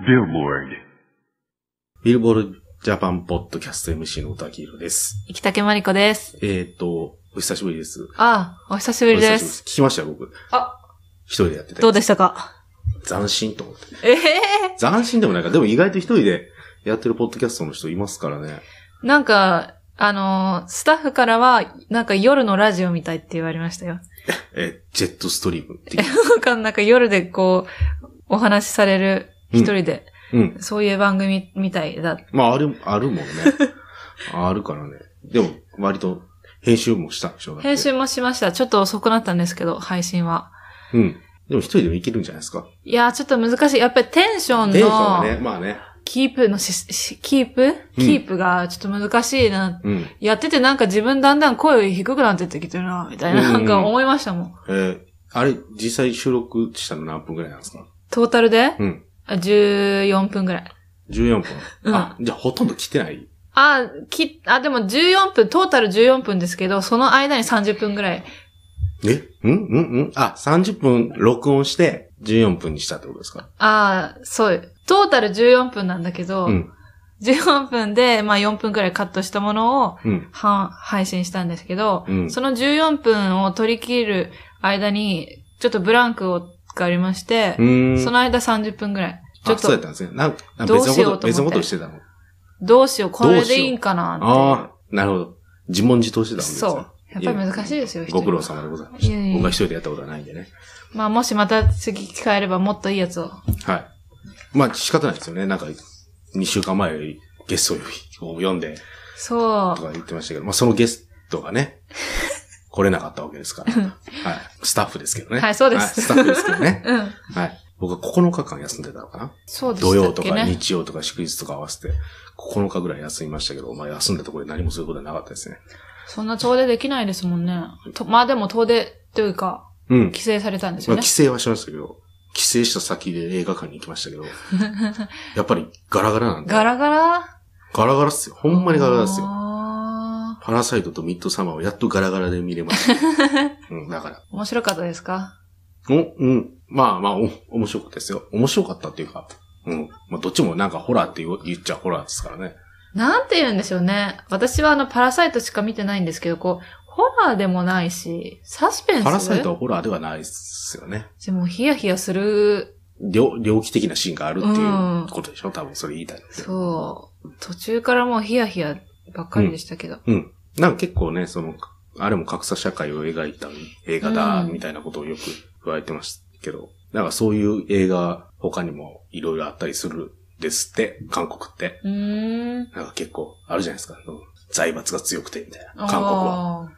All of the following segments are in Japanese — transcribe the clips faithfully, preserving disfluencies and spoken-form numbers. ビルボールジャパンポッドキャスト エムシー の歌木宏です。生竹真理子です。えーっと、お久しぶりです。ああ、お久しぶりです。聞きましたよ、僕。あ、一人でやってた。どうでしたか？斬新と思って。ええー、斬新でもないか。でも意外と一人でやってるポッドキャストの人いますからね。なんか、あのー、スタッフからは、なんか夜のラジオみたいって言われましたよ。え、ジェットストリームって。なんか、なんか夜でこう、お話しされる一人で、うんうん、そういう番組みたいだ。まあ、ある、あるもんね。あるからね。でも、割と、編集もしたんでしょうね。編集もしました。ちょっと遅くなったんですけど、配信は。うん。でも一人でもいけるんじゃないですか。いやー、ちょっと難しい。やっぱりテンションの。テンションね、まあね。キープのし、しキープ、うん、キープがちょっと難しいな、うん。やっててなんか自分だんだん声低くなってってきてるな、みたいな、うんうん、なんか思いましたもん。えー、あれ、実際収録したの何分くらいなんですか？トータルで？うん。じゅうよんぷんくらい。じゅうよんぷん。うん、あ、じゃあほとんど来てない？あ、き、あ、でもじゅうよんぷん、トータルじゅうよんぷんですけど、その間にさんじゅっぷんくらい。え？うんうんうん。あ、さんじゅっぷん録音してじゅうよんぷんにしたってことですか？ああ、そう。トータルじゅうよんぷんなんだけど、うん、じゅうよんぷんで、まあよんぷんくらいカットしたものを、うん、配信したんですけど、うん、そのじゅうよんぷんを取り切る間に、ちょっとブランクをがありまして、その間さんじゅっぷんくらい。ちょっとそうやったんですね。なんかどうしようと思って。別のことをしてたの。どうしよう、これでいいんかなって。ああ、なるほど。自問自答してたんですね。そう。やっぱり難しいですよ、ご苦労様でございました。いやいや僕は一人でやったことはないんでね。まあもしまた次機会あればもっといいやつを。はい。まあ仕方ないですよね。なんか、にしゅうかんまえよりゲストを読んで、そう。とか言ってましたけど、まあそのゲストがね、来れなかったわけですから。はい。スタッフですけどね。はい、そうです。はい、スタッフですけどね。うん。はい。僕はここのかかん休んでたのかな？そうですね。土曜とか日曜とか祝日とか合わせて、ここのかぐらい休みましたけど、まあ休んだところで何もそういうことはなかったですね。そんな遠出できないですもんね。とまあでも遠出というか、うん。帰省されたんですよね。まあ帰省はしましたけど、帰省した先で映画館に行きましたけど、やっぱりガラガラなんで。ガラガラ？ガラガラっすよ。ほんまにガラガラっすよ。パラサイトとミッドサマーをやっとガラガラで見れました。うん、だから。面白かったですか？お、うん。まあまあ、お、面白かったですよ。面白かったっていうか、うん。まあどっちもなんかホラーって言っちゃホラーですからね。なんて言うんでしょうね。私はあのパラサイトしか見てないんですけど、こう、ホラーでもないし、サスペンス？パラサイトはホラーではないですよね。でもヒヤヒヤする。猟奇的なシーンがあるっていうことでしょ、うん、多分それ言いたい。そう。途中からもうヒヤヒヤばっかりでしたけど。うん。うん、なんか結構ね、その、あれも格差社会を描いた映画だ、みたいなことをよく言われてましたけど、うん、なんかそういう映画他にもいろいろあったりするですって、韓国って。うーん。なんか結構あるじゃないですか。財閥が強くてみたいな、韓国は。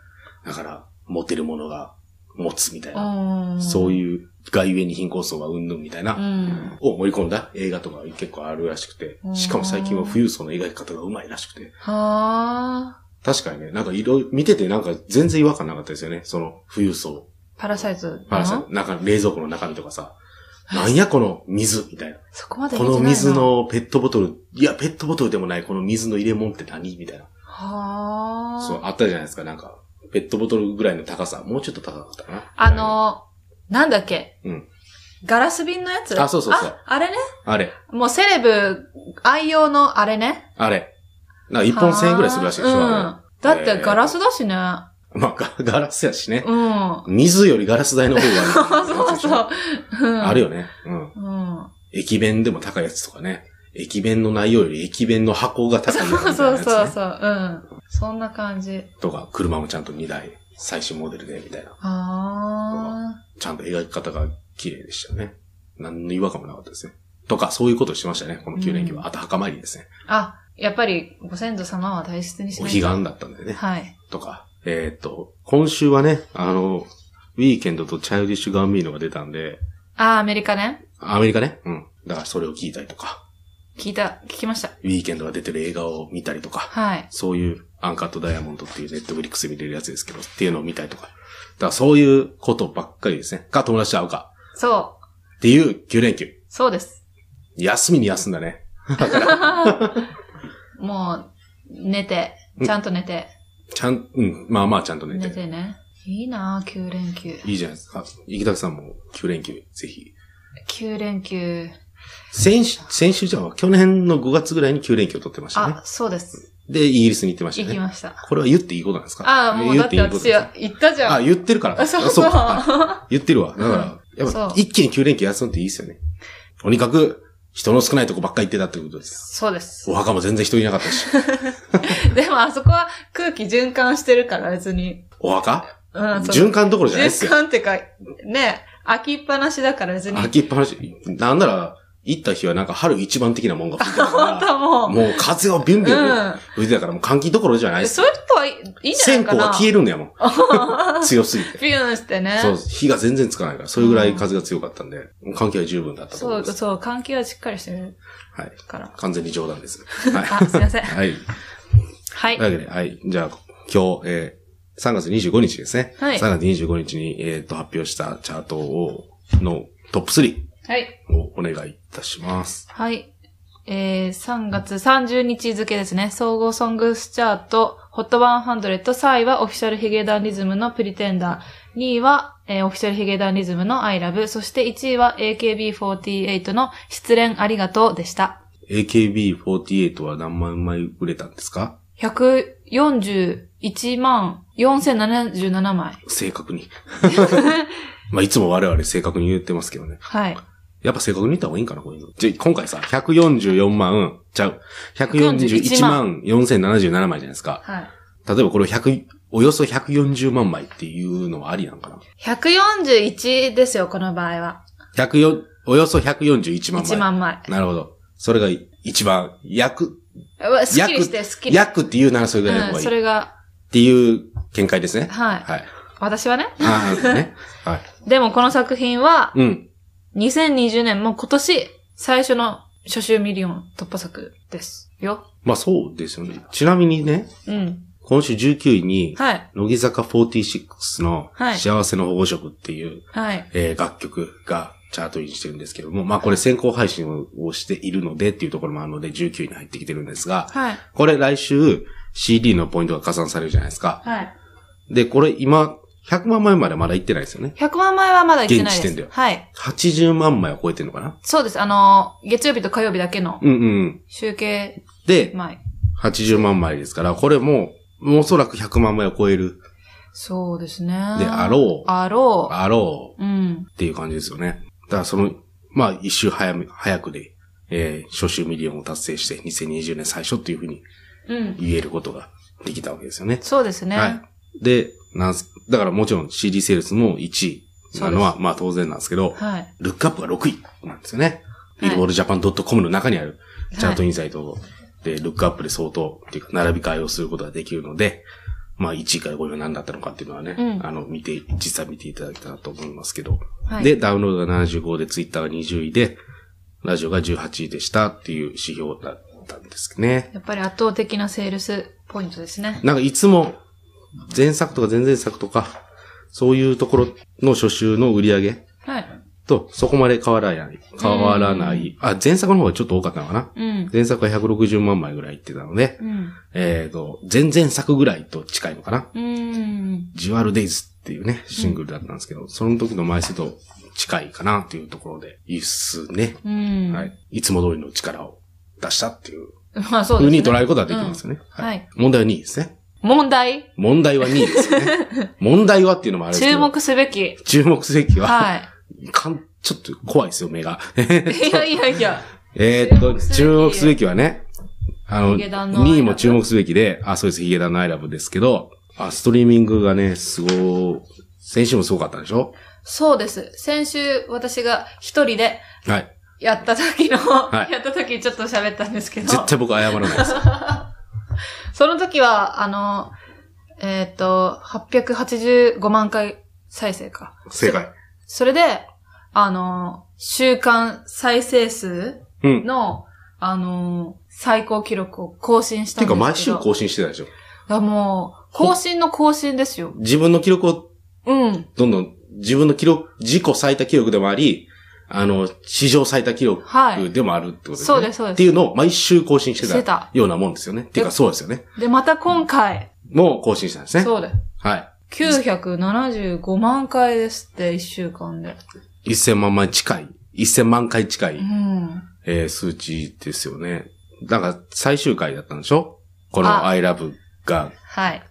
だから、持てるものが持つみたいな、そういう外縁に貧困層がうんぬんみたいな、うん、を盛り込んだ映画とか結構あるらしくて、しかも最近は富裕層の描き方がうまいらしくて。はー。確かにね、なんかいろいろ見ててなんか全然違和感なかったですよね、その富裕層。パラサイト。パラサイト。なんか冷蔵庫の中身とかさ、なんやこの水みたいな。そこまで見てないな。この水のペットボトル、いやペットボトルでもないこの水の入れ物って何みたいな。はー。そう、あったじゃないですか、なんか。ペットボトルぐらいの高さ、もうちょっと高かったかな。あのー、なんだっけ、うん、ガラス瓶のやつ。あ、そうそうそう。あ、あれね。あれ。もうセレブ愛用のあれね。あれ。なんか一本せんえんぐらいするらしいでしょ、うん、あれ。だってガラスだしね。えー、まあガラスやしね。うん。水よりガラス代の方が。そうそう。うん、あるよね、うん。うん。駅弁でも高いやつとかね。駅弁の内容より駅弁の箱が高いみたいなやつ、ね。そうそうそう。うん。そんな感じ。とか、車もちゃんとにだい、最新モデルで、みたいな。あー。ちゃんと描き方が綺麗でしたね。何の違和感もなかったですね。とか、そういうことをしましたね。このきゅうれんきゅうは。うん、あと、墓参りですね。あ、やっぱり、ご先祖様は大切にしないと。お彼岸だったんでね。はい。とか、えー、っと、今週はね、あの、ウィーケンドとチャイルディッシュガンビーノが出たんで。あー、アメリカね。アメリカね。うん。だから、それを聞いたりとか。聞いた、聞きました。ウィーケンドが出てる映画を見たりとか、はい、そういうアンカットダイヤモンドっていうネットフリックス見れるやつですけど、っていうのを見たりとか。だからそういうことばっかりですね。か、友達と会うか。そう。っていうきゅうれんきゅう。そうです。休みに休んだね。だからもう、寝て、ちゃんと寝て。ちゃん、うん、まあまあちゃんと寝て。寝てね。いいなぁ、きゅうれんきゅう。いいじゃないですか。生田さんもきゅうれんきゅう、ぜひ。きゅう連休。先週、先週じゃあ、去年のごがつぐらいにきゅう連休取ってましたね。あ、そうです。で、イギリスに行ってましたね。行きました。これは言っていいことなんですか？ああ、もうだって私は言ったじゃん。あ、言ってるから。そうそう。言ってるわ。だから、やっぱ、一気にきゅう連休休んでいいですよね。とにかく、人の少ないとこばっかり行ってたってことです。そうです。お墓も全然人いなかったし。でも、あそこは空気循環してるから、別に。お墓？うん、循環どころじゃないですよ。循環ってか、ね、飽きっぱなしだから別に。飽きっぱなし。なんなら、行った日はなんか春一番的なもんが吹いてたから。もう。もう風がビュンビュン吹いてたから、もう換気どころじゃないです。そういうことはいいんじゃないかな。線香は消えるんだよ、もう。強すぎて。ビューンしてね。そう、火が全然つかないから、それぐらい風が強かったんで、換気は十分だったと思います。そう、そう、換気はしっかりしてる。はい。から。完全に冗談です。はい。あ、すいません。はい。はい。というわけで、はい。じゃあ、今日、えー、さんがつにじゅうごにちですね。はい。さんがつにじゅうごにちに、えっと、発表したチャートを、のトップスリー。はい。をお願いいたします。はい。えー、さんがつさんじゅうにち付ですね。総合ソングスチャート、ホットハンドレッド、さんいはオフィシャルヒゲダンリズムのプリテンダー。にいは、えー、オフィシャルヒゲダンリズムのアイラブ。そしていちいは エーケービーフォーティーエイト の失恋ありがとうでした。エーケービーフォーティーエイト は何万枚売れたんですか？ひゃくよんじゅういちまんよんせんななじゅうななまい。正確に。まあ、いつも我々正確に言ってますけどね。はい。やっぱ正確に言った方がいいんかな、こういうの。じゃ、今回さ、ひゃくよんじゅうよんまん、ちゃう。ひゃくよんじゅういちまんよんせんななじゅうななまいじゃないですか。はい。例えばこれをひゃく、およそひゃくよんじゅうまんまいっていうのはありなんかな。ひゃくよんじゅういちですよ、この場合は。ひゃくよん、およそひゃくよんじゅういちまんまい。いちまんまい。なるほど。それが一番、約、スッキリして、スッキリ。約っていうならそれぐらいの方がいい。それが。っていう見解ですね。はい。はい。私はね。ああ、ね。はい。でもこの作品は、うん。にせんにじゅうねん、もう今年、最初の初週ミリオン突破作ですよ。まあそうですよね。ちなみにね、うん。今週じゅうくいに、はい。乃木坂フォーティーシックスの、はい。幸せの保護色っていう、はい。えー、楽曲が、チャートインしてるんですけども、まあこれ先行配信をしているのでっていうところもあるのでじゅうくいに入ってきてるんですが、はい、これ来週 シーディー のポイントが加算されるじゃないですか。はい、で、これ今ひゃくまんまいまでまだ行ってないですよね。ひゃくまんまいはまだ行ってないです。現時点では。はい。はちじゅうまんまいを超えてるのかな？そうです。あのー、月曜日と火曜日だけの集計で、はちじゅうまんまいですから、これもおそらくひゃくまんまいを超える。そうですね。で、あろう。あろう。あろう。うん。っていう感じですよね。だからその、まあ一周早め、早くで、えー、初週ミリオンを達成してにせんにじゅうねん最初っていうふうに言えることができたわけですよね。うん、そうですね。はい。で、なんす、だからもちろん シーディー セールスもいちいなのは、まあ当然なんですけど、はい、ルックアップがろくいなんですよね。ビルボールジャパン .com の中にあるチャートインサイトで、ルックアップで相当、っていうか並び替えをすることができるので、まあいちいからごいは何だったのかっていうのはね、うん、あの見て、実際見ていただけたらと思いますけど。はい、で、ダウンロードがななじゅうごで、ツイッターがにじゅういで、ラジオがじゅうはちいでしたっていう指標だったんですね。やっぱり圧倒的なセールスポイントですね。なんかいつも、前作とか前々作とか、そういうところの初週の売り上げとそこまで変わらない。変わらない。あ、前作の方がちょっと多かったのかな、うん、前作はひゃくろくじゅうまんまいぐらいいってたので、うん、えっと、前々作ぐらいと近いのかな、うん、ジュアルデイズっていうね、シングルだったんですけど、うん、その時の枚数と近いかなっていうところで、いいっすね、うん、はい。いつも通りの力を出したっていう。まあそうですね。ふうに捉えることはできますよね。うん、はい。問題はにいですね。問題問題はにいですよね。問題はっていうのもあるんですけど。注目すべき。注目すべきは。はい。かん、ちょっと怖いですよ、目が。いやいやいや。えっと、注目すべきはね、あの、にいも注目すべきで、あ、そうです、ヒゲダンのアイラブですけど、あ、ストリーミングがね、すご、先週もすごかったでしょ？そうです。先週、私が一人で、はい。やった時の、はい、やった時ちょっと喋ったんですけど。絶対僕謝らないです。その時は、あの、えっと、はっぴゃくはちじゅうごまんかい再生か。正解。それで、あの、週間再生数の、うん、あの、最高記録を更新したんですけど。てか毎週更新してたでしょ。だもう、更新の更新ですよ。自分の記録を、うん。どんどん、自分の記録、自己最多記録でもあり、あの、史上最多記録でもあるってことですね。そうです、そうです。っていうのを毎週更新してたようなもんですよね。てかそうですよね。で、また今回。もう更新したんですね。そうです。はい。きゅうひゃくななじゅうごまんかいですって、いっしゅうかんで。いっせんまんまい近い。いっせんまんかい近い。うん。えー、数値ですよね。なんか最終回だったんでしょ？この I Love が。はい。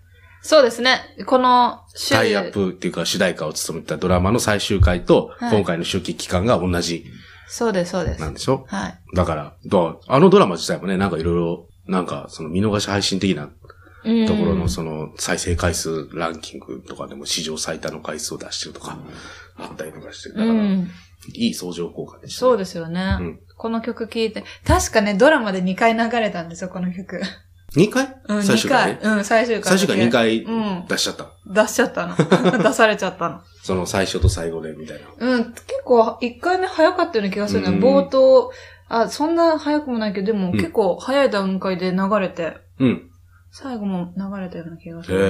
そうですね。この週タイアップっていうか主題歌を務めたドラマの最終回と、はい、今回の周期期間が同じ。そうです、そうです。なんでしょ？はい。だから、あのドラマ自体もね、なんかいろいろ、なんかその見逃し配信的なところのその再生回数ランキングとかでも史上最多の回数を出してるとか、あったりとかしてる。だから、いい相乗効果でしたね。そうですよね。うん、この曲聴いて、確かね、ドラマでにかい流れたんですよ、この曲。にかい？うん、最終回、ね。うん、最終回。最終回にかい出しちゃった、うん。出しちゃったの。出されちゃったの。その最初と最後でみたいな。うん、結構いっかいめ早かったような気がするね。冒頭、あ、そんな早くもないけど、でも結構早い段階で流れて。うん。最後も流れたような気がする。え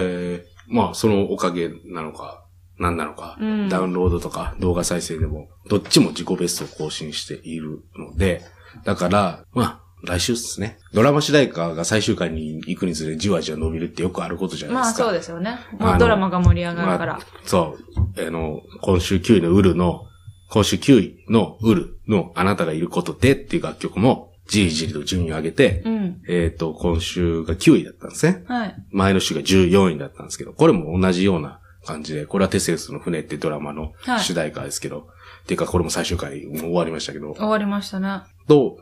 えー。まあ、そのおかげなのか、何なのか、うん、ダウンロードとか動画再生でも、どっちも自己ベストを更新しているので、だから、まあ、来週ですね。ドラマ主題歌が最終回に行くにつれじわじわ伸びるってよくあることじゃないですか。まあそうですよね。まあ、ドラマが盛り上がるから。まあ、そう。あの、今週きゅういのウルの、今週きゅういのウルのあなたがいることでっていう楽曲もじりじりと順位を上げて、うん、えっと、今週がきゅういだったんですね。はい。前の週がじゅうよんいだったんですけど、これも同じような感じで、これはテセウスの船ってドラマの主題歌ですけど、はい、ていうかこれも最終回も終わりましたけど。終わりましたね。と、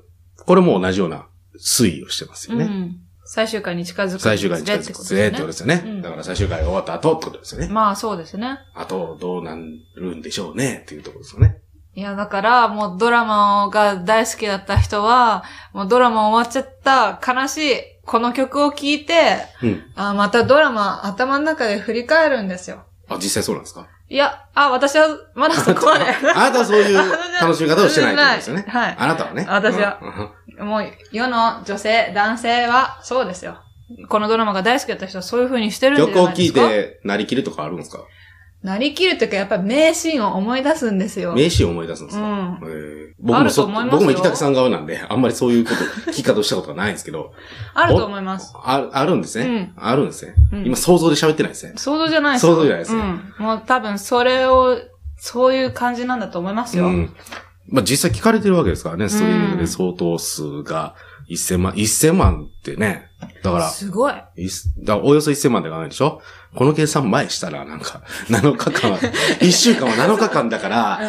これも同じような推移をしてますよね。うん、最終回に近づく。最終回に近づく。ってことですよね。うん、だから最終回が終わった後ってことですよね。まあそうですね。あとどうなるんでしょうねっていうところですよね。いやだからもうドラマが大好きだった人は、もうドラマ終わっちゃった悲しいこの曲を聴いて、うん、あまたドラマ頭の中で振り返るんですよ。あ、実際そうなんですか？いや、あ、私は、まだそこまで。あなたはそういう楽しみ方をしてないってことですよね。はい。あなたはね。私は。もう、世の女性、男性は、そうですよ。このドラマが大好きだった人はそういう風にしてるんじゃないですか。曲を聴いて、なりきるとかあるんですか？なりきるというか、やっぱり名シーンを思い出すんですよ。名シーンを思い出すんですか？うん。えー、僕もそう、僕も行きたくさん側なんで、あんまりそういうこと、聞き方をしたことがないんですけど。あると思います。あ、あるんですね。うん。あるんですね。うん、今想像で喋ってないですね。想像じゃないですね。想像じゃないですね。うん。もう多分それを、そういう感じなんだと思いますよ。うん。まあ、実際聞かれてるわけですからね、ストリーミングで相当数がいっせんまん、いっせんまんってね。だから、すごい。だおよそいっせんまんで考えるでしょ？この計算前したら、なんか、なのかかんは、いっしゅうかんはなのかかんだから、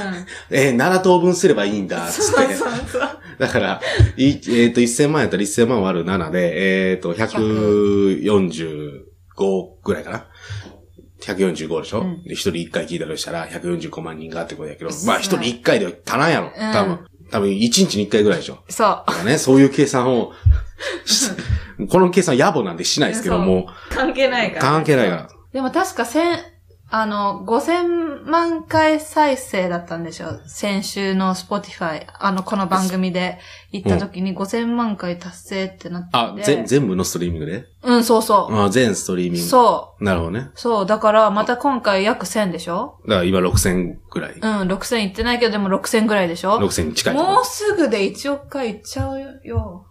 うん、えー、ななとうぶんすればいいんだ、つって。そうそうそうだから、いえー、っと、いっせんまんやったらいっせんまん割るななで、えー、っと、ひゃくよんじゅうごぐらいかな。ひゃくよんじゅうごでしょ？うん、で、ひとりいっかい聞いたとしたら、ひゃくよんじゅうごまんにんがってことやけど、まあ、ひとりいっかいでは足らんやろ、多分。うん多分いちにちにいっかいぐらいでしょ。そう。だからね、そういう計算を、この計算野暮なんでしないですけども。関係ないから。関係ないから。でも確か千、あの、ごせんまんかい再生だったんでしょ。先週の Spotify、あの、この番組で行った時にごせんまんかい達成ってなって、うん。あ、ぜ、全部のストリーミングで、ね、うん、そうそう。あ、全ストリーミング。そう。なるほどね。そう、だからまた今回約せんでしょ。だから今ろくせんぐらい。うん、ろくせんいってないけどでもろくせんぐらいでしょ。ろくせん近い。もうすぐでいちおくかいいっちゃうよ。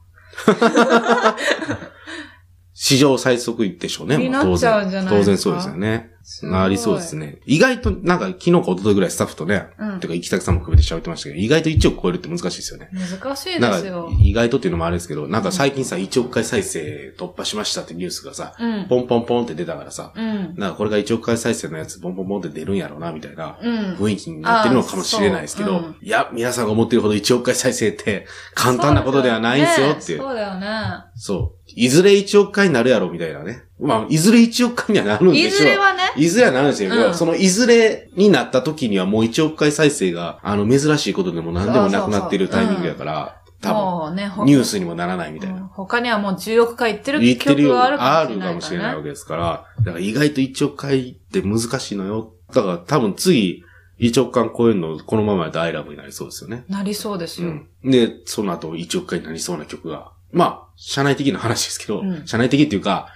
史上最速でしょうね。になっちゃうんじゃないですか。当然そうですよね。なりそうですね。意外と、なんか、昨日か一昨日ぐらいスタッフとね、うん、てか、行きたくさんも含めて喋ってましたけど、意外といちおく超えるって難しいですよね。難しいですよ。意外とっていうのもあれですけど、なんか最近さ、いちおくかい再生突破しましたってニュースがさ、うん、ポンポンポンって出たからさ、うん、なんかこれがいちおくかい再生のやつ、ポンポンポンって出るんやろうな、みたいな、雰囲気になってるのかもしれないですけど、うんうん、いや、皆さんが思ってるほどいちおくかい再生って、簡単なことではないんですよっていう。そうだよね。そう。いずれいちおくかいになるやろ、みたいなね。まあ、いずれいちおくかいにはなるんでしょう。いずれはね。いずれはなるんですよ。うん、そのいずれになった時にはもういちおくかい再生が、あの、珍しいことでも何でもなくなってるタイミングやから、多分、ね、ニュースにもならないみたいな。うん、他にはもうじゅうおくかいいってる曲はあるかもしれない、ね。あるかもしれないわけですから、だから意外といちおくかいって難しいのよ。だから多分次、いちおくかい超えるの、このままやとアイラブになりそうですよね。なりそうですよ。うん、で、その後いちおくかいになりそうな曲が、まあ、社内的な話ですけど、うん、社内的っていうか、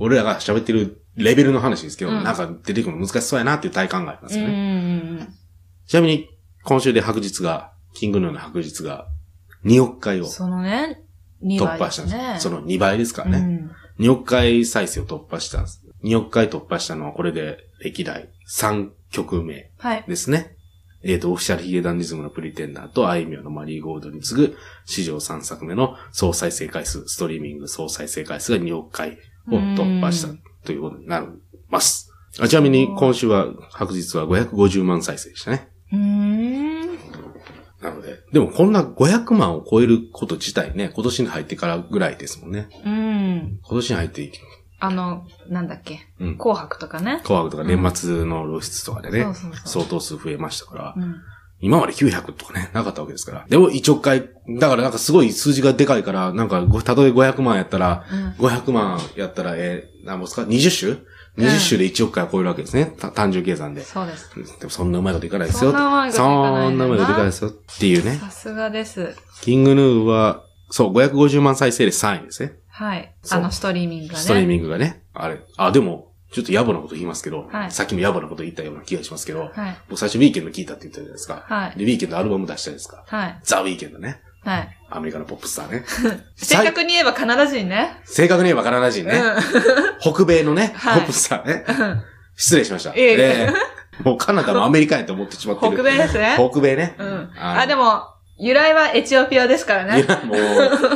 俺らが喋ってるレベルの話ですけど、うん、なんか出てくるの難しそうやなっていう体感がありますよね。ちなみに、今週で白日が、キングヌーの白日が、におくかいを、そのね、突破したんです。そのね、にばいですね。そのにばいですからね。うん、におくかい再生を突破したんです。におくかい突破したのはこれで歴代さんきょくめですね。はい、えっと、オフィシャルヒゲダンディズムのプリテンダーとあいみょんのマリーゴールドに次ぐ史上さんさくめの総再生回数、ストリーミング総再生回数がにおくかいを突破したということになります。あ、ちなみに今週は、白日はごひゃくごじゅうまん再生でしたね。うーん。なので、でもこんなごひゃくまんを超えること自体ね、今年に入ってからぐらいですもんね。うん。今年に入っていきあの、なんだっけ、うん、紅白とかね。紅白とか年末の露出とかでね、うん、そうそうそう相当数増えましたから、うん、今まできゅうひゃくとかね、なかったわけですから。でもいちおくかい、だからなんかすごい数字がでかいから、なんか、たとえごひゃくまんやったら、うん、ごひゃくまんやったら、えー、なんぼですか ?にじゅっしゅう?にじゅっしゅうでいちおくかいを超えるわけですね。た単純計算で。そうです。でもそんなうまいこといかないですよ。そんなうまいこといかない。そんなうまいこといかないですよ。っていうね。さすがです。キングヌーは、そう、ごひゃくごじゅうまん再生でさんいですね。はい。あの、ストリーミングがね。ストリーミングがね。あれ。あ、でも、ちょっと野暮なこと言いますけど、はい、さっきも野暮なこと言ったような気がしますけど、はい、僕最初ウィーケンド聞いたって言ったじゃないですか。はい。で、ウィーケンドアルバム出したじゃないですか。はい。ザ・ウィーケンドね。はい。アメリカのポップスターね。正確に言えばカナダ人ね。正確に言えばカナダ人ね。うん、北米のね、はい、ポップスターね。うん、失礼しました。ええー。もうカナダもアメリカやと思ってしまってる。北米ですね。北米ね。うん。あ、でも、由来はエチオピアですからね。いや、も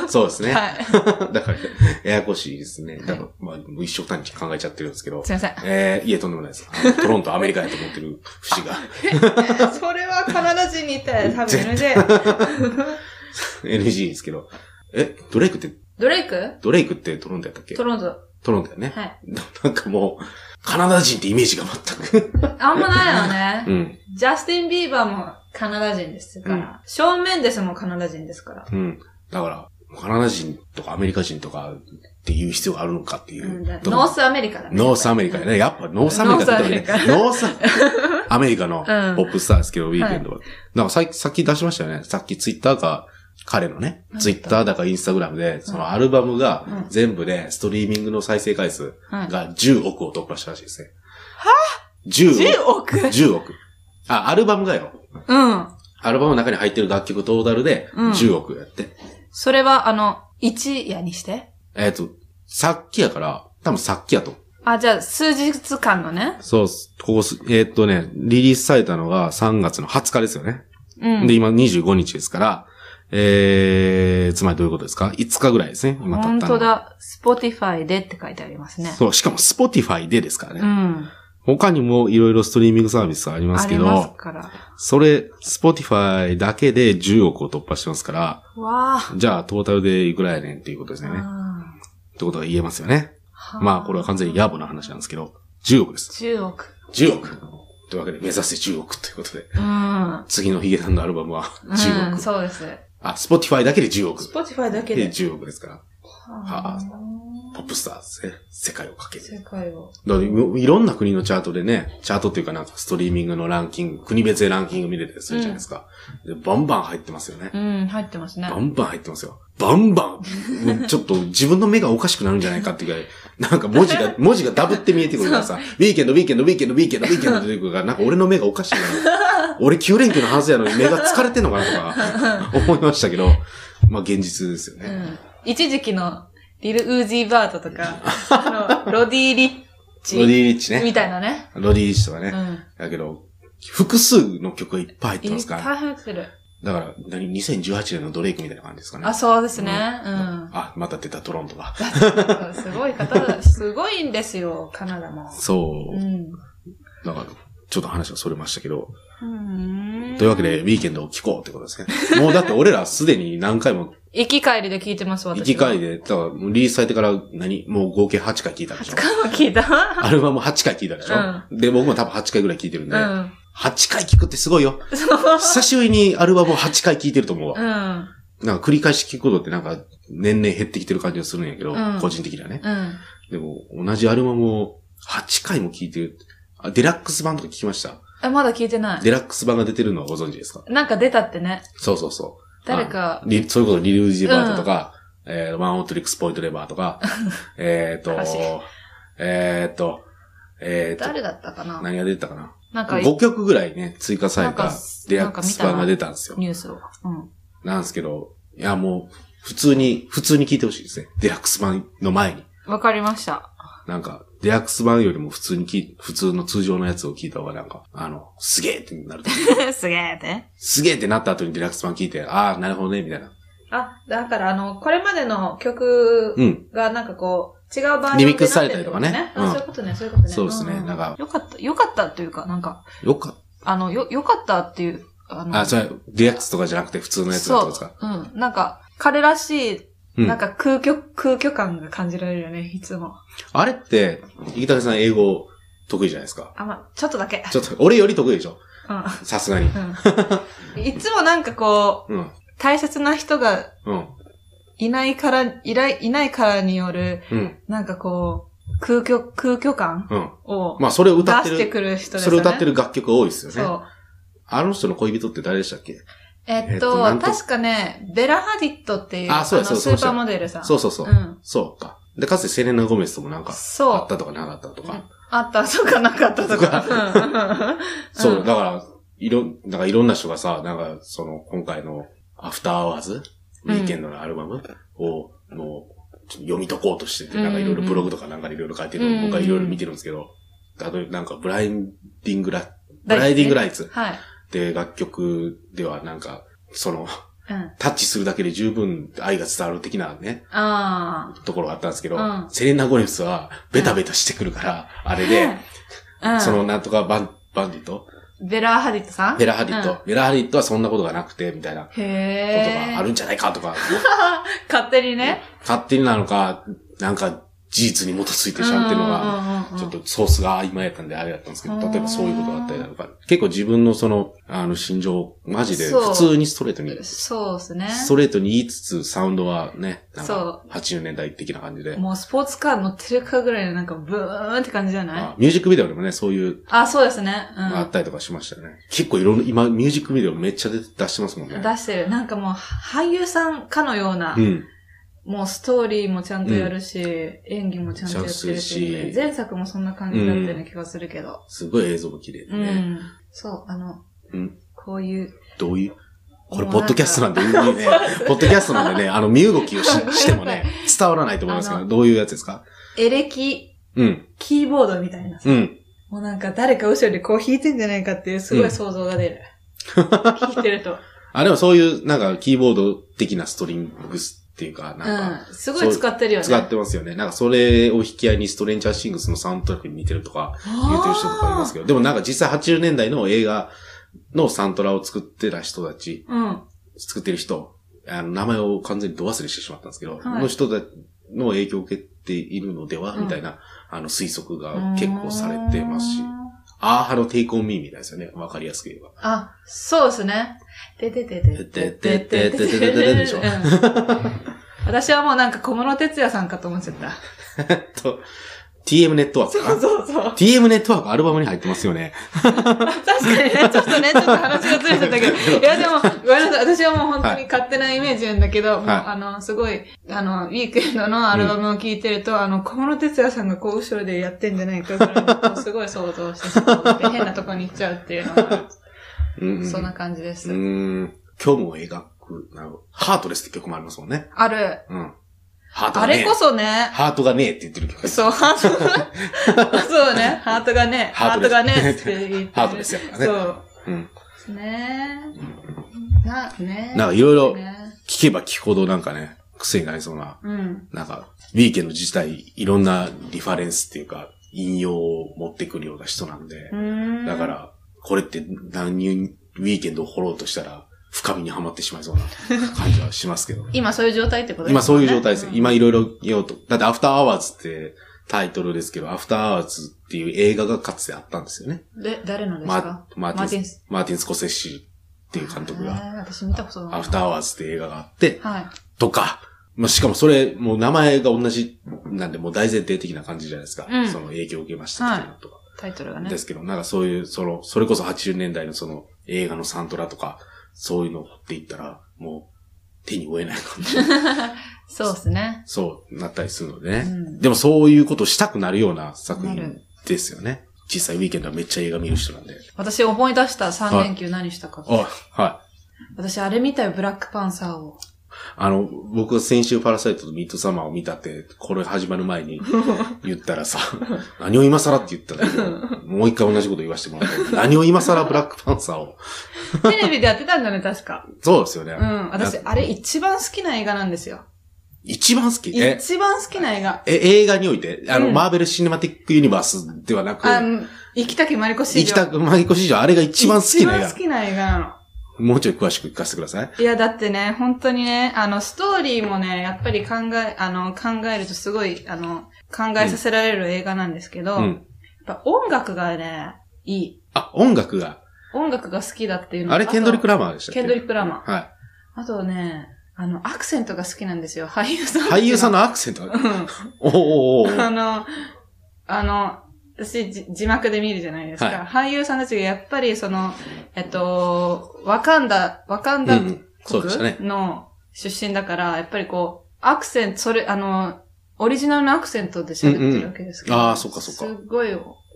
う、そうですね。はい。だから、ややこしいですね。だから、まあ、一生単に考えちゃってるんですけど。すいません。えー、いえ、とんでもないです。トロント、アメリカやと思ってる節が。それはカナダ人に言ったら多分 エヌジー。エヌジー ですけど。え、ドレイクって、ドレイクドレイクってトロントやったっけトロント。トロントやね。はい。なんかもう、カナダ人ってイメージが全く。あんまないよね。うん。ジャスティン・ビーバーも、カナダ人ですから。うん、正面ですもん、カナダ人ですから。うん。だから、カナダ人とかアメリカ人とかっていう必要があるのかっていう。うん、ノースアメリカだね。ノースアメリカね。やっぱノースアメリカだね。ノースアメリカのポップスターですけど、ウィーケンドは。はい、なんかさっき、さっき出しましたよね。さっきツイッターか、彼のね、ツイッターだかインスタグラムで、そのアルバムが全部でストリーミングの再生回数がじゅうおくを突破したらしいですね。はぁ ?じゅうおく ?じゅうおく。あ、アルバムがよ。うん。アルバムの中に入ってる楽曲トータルでじゅうおくやって。うん、それはあの、一夜にしてえっと、さっきやから、多分さっきやと。あ、じゃあ数日間のね。そう、ここす、えー、っとね、リリースされたのがさんがつのはつかですよね。うん。で、今にじゅうごにちですから、えー、つまりどういうことですか ?いつかぐらいですね。今経ったの。本当だ。Spotify でって書いてありますね。そう、しかも Spotify でですからね。うん。他にもいろいろストリーミングサービスありますけど、ありますからそれ、Spotify だけでじゅうおくを突破してますから、わじゃあトータルでいくらやねんっていうことですよね。ってことが言えますよね。まあこれは完全に野暮な話なんですけど、じゅうおくです。じゅうおく。じゅうおく。というわけで目指せじゅうおくということで、うん次のヒゲさんのアルバムはじゅうおく。うん、そうです。あ、Spotify だけでじゅうおく。Spotify だけで。でじゅうおくですから。はあ、ポップスターですね。世界をかける。世界を。だからいろんな国のチャートでね、チャートっていうかなんかストリーミングのランキング、国別でランキング見れたりするじゃないですか、うんで。バンバン入ってますよね。うん、入ってますね。バンバン入ってますよ。バンバン、ちょっと自分の目がおかしくなるんじゃないかっていうぐらい、なんか文字が、文字がダブって見えてくるからさ、ウィーケンド、ウィーケンド、ウィーケンド、ウィーケンド、ウィーケンド出てくるから、なんか俺の目がおかしいな。俺きゅう連休のはずやのに目が疲れてんのかなとか、思いましたけど、まあ現実ですよね。うん一時期のリル・ウージー・バートとか、あの、ロディ・リッチ。ロディ・リッチね。みたいなね。ロディ・リッチとかね。うん、だけど、複数の曲がいっぱい入ってますから。いっぱい入ってる。だから、何、にせんじゅうはちねんのドレイクみたいな感じですかね。あ、そうですね。うん。うん、あ、また出たトロントが。すごい方だ。すごいんですよ、カナダも。そう。うん。だから、ちょっと話がそれましたけど。うんというわけで、ウィーケンドを聴こうってことですね。もうだって俺らすでに何回も。行き帰りで聞いてます、私。行き帰りで、だから、リリースされてから何もう合計はちかい聞いたでしょ。はちかいも聞いたアルバムはちかい聞いたでしょ、うん、で、僕も多分はちかいぐらい聞いてるんで。うん、はちかい聞くってすごいよ。久しぶりにアルバムをはちかい聞いてると思うわ。うんなんか繰り返し聞くことってなんか、年々減ってきてる感じがするんやけど、うん、個人的にはね。うん、でも、同じアルバムをはちかいも聞いてる。あ、デラックス版とか聞きましたあ、まだ聞いてない。デラックス版が出てるのはご存知ですかなんか出たってね。そうそうそう。誰か。そういうこと、リルージーバートとか、うん、えー、ワンオートリックスポイントレバーとか、えっと、えっと、えっと、誰だったかな何が出てたかななんか、ごきょくぐらいね、追加されたデラックス版が出たんですよ。ニュースを。うん。なんですけど、いやもう、普通に、普通に聞いてほしいですね。デラックス版の前に。わかりました。なんか、デラックス版よりも普通にき、普通の通常のやつを聞いた方がなんか、あの、すげえってなると思う。すげえってすげえってなった後にデラックス版聞いて、ああ、なるほどね、みたいな。あ、だからあの、これまでの曲がなんかこう、うん違うバージョンでリミックスされたりとかね。そういうことね、そういうことね。そうですね、なんか。よかった、よかったっていうか、なんか。よかった。あの、よ、よかったっていう、あの。あ、それ、リラックスとかじゃなくて普通のやつだったんですか？うん。なんか、彼らしい、なんか空虚、うん、空虚感が感じられるよね、いつも。あれって、池谷さん英語得意じゃないですか。あ、まあ、ちょっとだけ。ちょっと、俺より得意でしょ。うん。さすがに。うん、いつもなんかこう、うん、大切な人が、うんいないから、いない、いないからによる、うん、なんかこう、空虚、空虚感を、うん、まあそれを歌ってる、出してくる人ですね。それを歌ってる楽曲多いですよね。そう。あの人の恋人って誰でしたっけ？えっと、えっと確かね、ベラ・ハディットっていう、あ、そうそうそう。スーパーモデルさん。そうそうそう。うん、そうか。で、かつてセレナ・ゴメスともなんか、そう。あったとかなかったとか。うん、あった、そうかなかったとか。そう、だから、いろ、なんかいろんな人がさ、なんか、その、今回の、アフターアワーズウィーケンドのアルバムを、もう、読み解こうとしてて、なんかいろいろブログとかなんかいろいろ書いてるの僕はいろいろ見てるんですけど、あとなんかブラインディングラ、ブライディングライツって楽曲ではなんか、その、タッチするだけで十分愛が伝わる的なね、ところがあったんですけど、セレナ・ゴメスはベタベタしてくるから、あれで、そのなんとかバン、バンディと、ベラ・ハディットさんベラ・ハディット、うん。ベラ・ハディットはそんなことがなくて、みたいなことがあるんじゃないかとか。勝手にね。勝手になのか、なんか事実に基づいてしまってるのが、ちょっとソースが曖昧やったんであれだったんですけど、例えばそういうことがあったりだとか、結構自分のその、あの心情、マジで普通にストレートに。そうですね。ストレートに言いつつ、サウンドはね、なんかはちじゅうねんだい的な感じで。もうスポーツカー乗ってるかぐらいのなんかブーンって感じじゃない？ミュージックビデオでもね、そういう。あ、そうですね。うん。あったりとかしましたよね。結構いろんな、今ミュージックビデオめっちゃ出してますもんね。出してる。なんかもう俳優さんかのような。うん。もうストーリーもちゃんとやるし、うん、演技もちゃんとやってるし、前作もそんな感じだったような気がするけど。うん、すごい映像も綺麗でね、うん。そう、あの、うん、こういう。どういうこれ、ポッドキャストなんで、いいね。ポッドキャストなんでね、あの、身動きを し, してもね、伝わらないと思いますけど、どういうやつですか？エレキ、うん、キーボードみたいなさ、うん、もうなんか誰か後ろでこう弾いてんじゃないかっていう、すごい想像が出る。うん、弾いてると。あ、でもそういう、なんか、キーボード的なストリングス、っていうか、なんか、うん。すごい使ってるよね。使ってますよね。なんかそれを引き合いにストレンジャーシングスのサウンドトラックに似てるとか言ってる人とかいますけど、でもなんか実際はちじゅうねんだいの映画のサントラを作ってた人たち、うん、作ってる人、あの名前を完全にど忘れしてしまったんですけど、はい、の人たちの影響を受けているのでは、うん、みたいなあの推測が結構されてますし、アーハのテイクオンミーみたいですよね。わかりやすく言えば。あ、そうですね。ててててててててててでしょ。私はもうなんか小室哲也さんかと思っちゃった。えっと、ティーエム ネットワークか。そうそうそう。ティーエム ネットワークアルバムに入ってますよね。確かにね、ちょっとね、ちょっと話がずれちゃったけど。いやでも、ごめんなさい、私はもう本当に勝手なイメージなんだけど、はい、あの、すごい、あの、ウィークエンドのアルバムを聴いてると、うん、あの、小室哲也さんがこう後ろでやってんじゃないかから、すごい想像してしまって、変なとこに行っちゃうっていうのが、うん、そんな感じです。うん、今日も映画。なるハートレスって曲もありますもんね。ある。うん。ハートがねえ。あれこそね。ハートがねえって言ってる曲。そう、ハート。そうね。ハートがねえ。ハートがねえって言って。ハートレスやからね。そう。うん。ねえ。な、ねえ。なんかいろいろ聞けば聞くほどなんかね、癖になりそうな。うん。なんか、ウィーケンド自体いろんなリファレンスっていうか、引用を持ってくるような人なんで。うん。だから、これって何にウィーケンドを掘ろうとしたら、深みにはまってしまいそうな感じはしますけど。今そういう状態ってことですね。今そういう状態ですね。今いろいろ言おうと。だってアフターアワーズってタイトルですけど、アフターアワーズっていう映画がかつてあったんですよね。で、誰のですか？マーティンス、マーティンスコセッシっていう監督が。私見たことない。アフターアワーズっていう映画があって、はい、とか、まあ、しかもそれ、もう名前が同じなんで、もう大前提的な感じじゃないですか。うん、その影響を受けましたっていうのとか、はい。タイトルがね。ですけど、なんかそういう、その、それこそはちじゅうねんだいのその映画のサントラとか、そういうのって言ったら、もう手に負えない感じ。そうですね。そう、なったりするのでね。うん、でもそういうことをしたくなるような作品ですよね。実際ウィーケンドはめっちゃ映画見る人なんで。私思い出したさん連休何したか。あ、はい。私あれ見たよ、ブラックパンサーを。あの、僕は先週パラサイトとミッドサマーを見たって、これ始まる前に言ったらさ、何を今更って言ったら、もう一回同じこと言わせてもらった。何を今更ブラックパンサーを。テレビでやってたんだね、確か。そうですよね。うん。私、あれ一番好きな映画なんですよ。一番好きえ一番好きな映画。え、映画において、あの、うん、マーベル・シネマティック・ユニバースではなく、あの、生きたけマリコ史上。生きたけマリコ史上、あれが一番好きな映画。一番好きな映画なの。もうちょい詳しく聞かせてください。いや、だってね、本当にね、あの、ストーリーもね、やっぱり考え、あの、考えるとすごい、あの、考えさせられる映画なんですけど、うん、やっぱ音楽がね、いい。あ、音楽が音楽が好きだっていうのあれ、ケンドリック・ラマーでしたっけ？ケンドリック・ラマー。はい。あとね、あの、アクセントが好きなんですよ、俳優さん。俳優さんのアクセントがうん。おーおーおー。あの、あの、私、字幕で見るじゃないですか。はい、俳優さんたちがやっぱりその、えっと、ワカンダ、ワカンダ国の出身だから、うんね、やっぱりこう、アクセント、それ、あの、オリジナルのアクセントで喋ってるわけですけど。うんうん、ああ、そっかそっか。すごい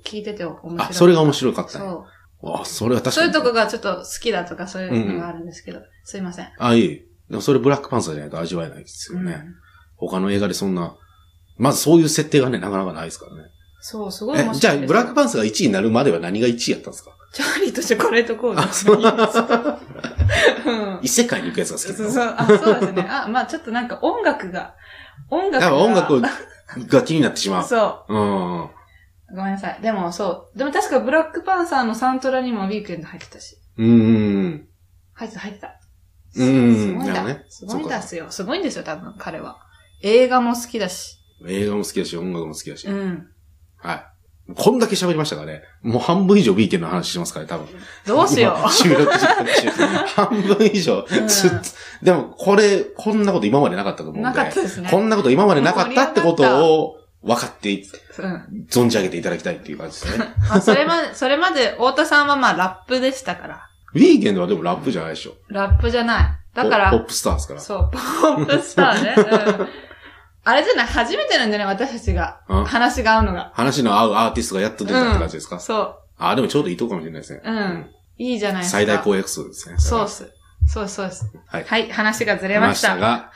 聞いてて面白い。あ、それが面白かった、ね。そう。あ、それは確かに。そういうとこがちょっと好きだとかそういうのがあるんですけど、うんうん、すいません。あ、いい。でもそれブラックパンサーじゃないと味わえないですよね。うん、他の映画でそんな、まずそういう設定がね、なかなかないですからね。そう、すごい面白い。じゃあ、ブラックパンサーがいちいになるまでは何がいちいやったんですか？チャーリーとチョコレートコーデ。あ、そうなんですか。うん。異世界に行くやつが好きです。そうそう。あ、そうですね。あ、まあちょっとなんか音楽が、音楽が。音楽が気になってしまう。そう。うん。ごめんなさい。でもそう。でも確かブラックパンサーのサントラにもウィークエンド入ってたし。うん。入ってた、入ってた。うん。すごいんだ。ね、すごいんですよ。すごいんですよ、多分、彼は。映画も好きだし。映画も好きだし、音楽も好きだし。うん。はい。こんだけ喋りましたからね。もう半分以上 B 県の話してますから、ね、多分。どうしよう。収録時間中。半分以上。ずっと。でも、これ、こんなこと今までなかったと思うんで。なかったですね。こんなこと今までなかったってことを分かって、うん、存じ上げていただきたいっていう感じですね。まあ、それまで、それまで、太田さんはまあ、ラップでしたから。ウィーゲンドはでもラップじゃないでしょ。ラップじゃない。だから。ポップスターですから。そう、ポップスターね。うんあれじゃない初めてなんじゃない私たちが。うん、話が合うのが。話の合うアーティストがやっと出たって感じですか、うん、そう。あ、でもちょうどいいとこかもしれないですね。うん。うん、いいじゃないですか。最大公約数ですね。そうっす。そうっす、そうっす。はい。はい、話がずれました。話が、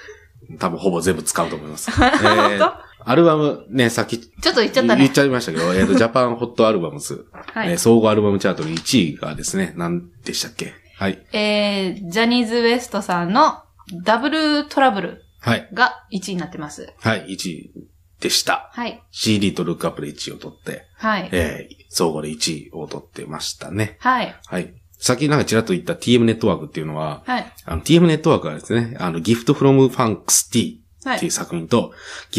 多分ほぼ全部使うと思います。えー、アルバムね、さっき。ちょっと言っちゃったね。言っちゃいましたけど、えっと、ジャパンホットアルバムス。はい、えー。総合アルバムチャートのいちいがですね、何でしたっけはい。えー、ジャニーズ ウエストさんのダブルトラブル。はい。がいちいになってます。はい、いちいでした。はい。シーディー とルックアップでいちいを取って、はい。えー、総合でいちいを取ってましたね。はい。はい。さっきなんかちらっと言った ティーエム ネットワークっていうのは、はい。あの ティーエム ネットワークはですね、あの Gift from Funx T っていう作品と、はい、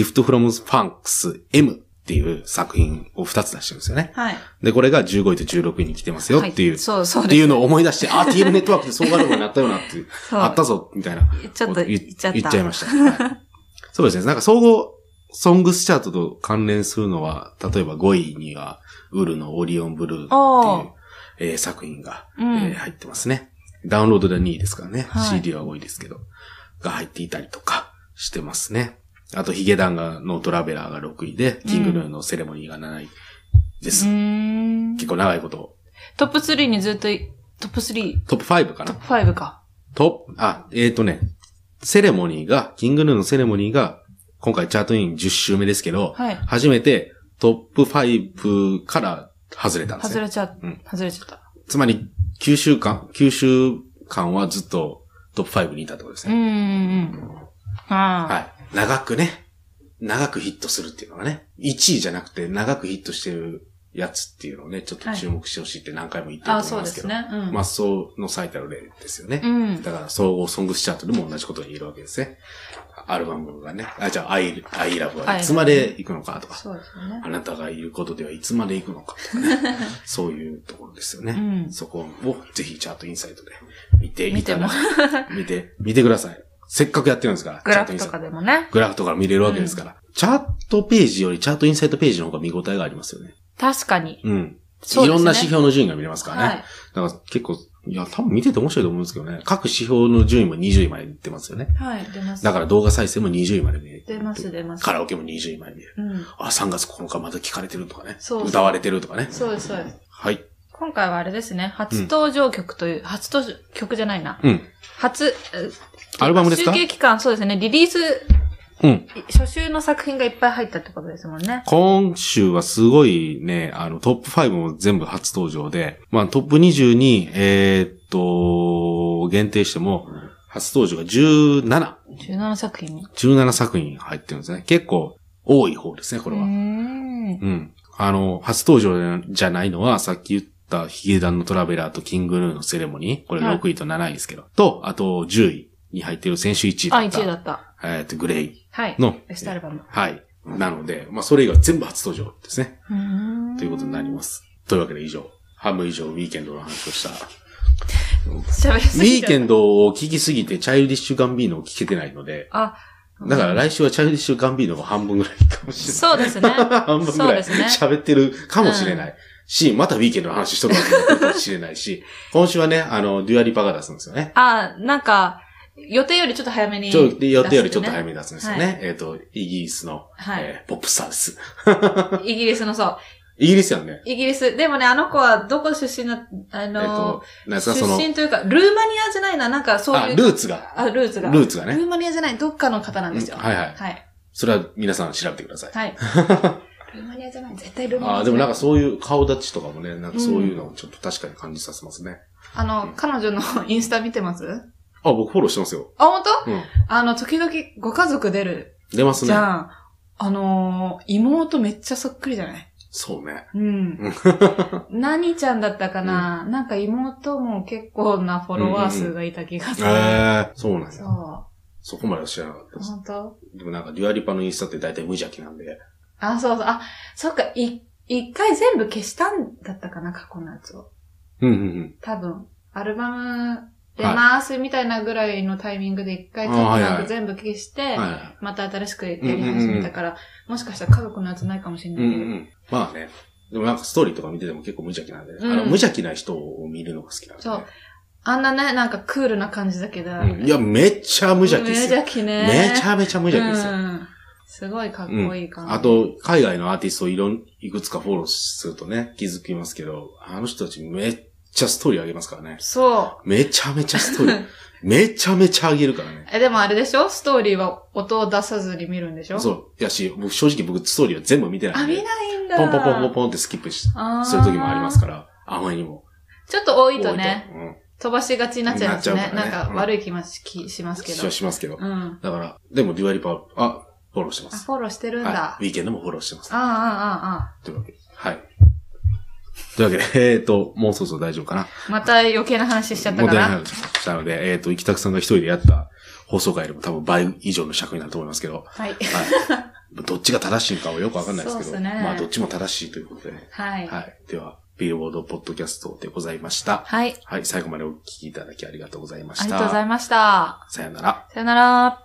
Gift from Funx エム っていう作品をふたつ出してるんですよね。はい。で、これがじゅうごいとじゅうろくいに来てますよっていう、はい、そうそうっていうのを思い出して、あ、ティーエム ネットワークで総合アルバムになったよなっていう、あったぞ、みたいな。ちょっと言っちゃった。言っちゃいました。はい、そうですね。なんか総合、ソングスチャートと関連するのは、例えばごいには、ウルのオリオンブルーっていう、えー、作品が、うんえー、入ってますね。ダウンロードでにいですからね。はい、シーディー は多いですけど、が入っていたりとかしてますね。あと、ヒゲダンが、ノートラベラーがろくいで、キングヌーのセレモニーがなないです。うん、結構長いこと。トップスリーにずっと、トップ スリー？ トップファイブかなトップファイブか。トップ、あ、えっとね、セレモニーが、キングヌーのセレモニーが、今回チャートインじゅっしゅうめですけど、はい、初めてトップファイブから外れたんですね。外れちゃ、うん、外れちゃった。つまり、きゅうしゅうかん、きゅうしゅうかんはずっとトップファイブにいたってことですね。うんうんうん。はい。長くね、長くヒットするっていうのがね、いちいじゃなくて長くヒットしてるやつっていうのをね、ちょっと注目してほしいって何回も言ってると思うんですけど、はい、あ、そうですね。うん、まあ、そうの最たる例ですよね。うん、だから、総合ソングスチャートでも同じことが言えるわけですね。アルバムがね、あ、じゃあ、アイ、アイラブはいつまで行くのかとか、そうですね、あなたがいることではいつまで行くのかとかね、そういうところですよね。うん、そこをぜひチャートインサイトで見ていただいて、見て、見てください。せっかくやってるんですから。グラフとかでもね。グラフとか見れるわけですから。うん、チャートページよりチャートインサイトページの方が見応えがありますよね。確かに。うん。そうですね。いろんな指標の順位が見れますからね。はい。だから結構、いや、多分見てて面白いと思うんですけどね。各指標の順位もにじゅういまで出てますよね。はい、出ます。だから動画再生もにじゅういまで出る。出ます、出ます。カラオケもにじゅういまで出る。うん。あ、さんがつここのかまだ聞かれてるとかね。そう。歌われてるとかね。そうです、そうです。はい。今回はあれですね、初登場曲という、うん、初登場曲じゃないな。うん、初、アルバムですか？集計期間、そうですね、リリース、うん、初週の作品がいっぱい入ったってことですもんね。今週はすごいね、あの、トップファイブも全部初登場で、まあ、トップにじゅうに、えー、っと、限定しても、初登場がじゅうなな。じゅうななさくひん ?じゅうななさくひん入ってるんですね。結構多い方ですね、これは。うーん。うん。あの、初登場じゃないのは、さっき言ったヒゲダンのトラベラーとキングヌーのセレモニー。これろくいとなないですけど。はい、と、あとじゅういに入ってる先週いちいだった。あ、いちいだった。えっと、グレイの。はい。ベストアルバム。はい。なので、まあ、それ以外全部初登場ですね。うーんということになります。というわけで以上、半分以上ウィーケンドの話をした。喋りすぎウィーケンドを聞きすぎて、チャイルディッシュガンビーノを聞けてないので、あ、だから来週はチャイルディッシュガンビーノが半分ぐらいかもしれない。そうですね。半分ぐらい喋ってるかもしれない、うん、し、またウィーケンドの話しとるわけになるかもしれないし、今週はね、あの、デュアリパが出すんですよね。あ、なんか、予定よりちょっと早めに出す、ね。予定よりちょっと早めに出すんですよね。はい、えっと、イギリスの、はいえー、ポップスターです。イギリスのそう。イギリスやんね。イギリス。でもね、あの子はどこ出身な、あの、えっと、出身というか、ルーマニアじゃないな、なんかそういう。あ、ルーツが。あ、ルーツが。ルーツがね。ルーマニアじゃない、どっかの方なんですよ。うん、はいはい。はい。それは皆さん調べてください。はい。ルーマニアじゃない、絶対ルーマニアじゃない。あ、でもなんかそういう顔立ちとかもね、なんかそういうのをちょっと確かに感じさせますね。うん、あの、うん、彼女のインスタ見てます？あ、僕フォローしてますよ。あ、ほんと？うん。あの、時々ご家族出る。出ますね。じゃあ、あのー、妹めっちゃそっくりじゃない？そうね。うん。何ちゃんだったかな、うん、なんか妹も結構なフォロワー数がいた気がする。うんうんうん、ええー、そうなんだ。そう。そこまでは知らなかったです。本当？でもなんかデュアリパのインスタって大体無邪気なんで。あ、そうそう。あ、そっか、い、一回全部消したんだったかな、過去のやつを。うんうんうん。多分、アルバム出ますみたいなぐらいのタイミングで一回全部消して、また新しくやり始めたから、もしかしたら家族のやつないかもしれないけど。うんうん、まあね。でもなんかストーリーとか見てても結構無邪気なんで、うん、あの無邪気な人を見るのが好きなんで、ね。そう。あんなね、なんかクールな感じだけど。うん、いや、めっちゃ無邪気ですよ。無邪気ね。めちゃめちゃ無邪気ですよ。うん、すごいかっこいい感じ、うん。あと、海外のアーティストをいろん、いくつかフォローするとね、気づきますけど、あの人たちめっちゃめっちゃストーリーあげますからね。そう。めちゃめちゃストーリー。めちゃめちゃあげるからね。え、でもあれでしょ？ストーリーは音を出さずに見るんでしょ？そう。いやし、僕正直僕ストーリーは全部見てない。あ、見ないんだ。ポンポンポンポンポンってスキップし、する時もありますから、あまりにも。ちょっと多いとね、うん、飛ばしがちになっちゃいますね。な, な, ねなんか悪い気も し,、うん、しますけど。しますけど。うん。だから、でもデュアリパ、あ、フォローしてます。あ、フォローしてるんだ。はい、ウィーケンドもフォローしてます。ああ、ああ、ああ。というわけで。はい。というわけで、えっ、ー、と、もうそろそろ大丈夫かな。また余計な話しちゃったかな。もうしたので、えっ、ー、と、生田さんが一人でやった放送回よりも多分倍以上の尺になると思いますけど。はい。はい、どっちが正しいかはよくわかんないですけど。そうですね、まあ、どっちも正しいということで、ね。はい。はい。では、ビルボードポッドキャストでございました。はい。はい。最後までお聞きいただきありがとうございました。ありがとうございました。さよなら。さよなら。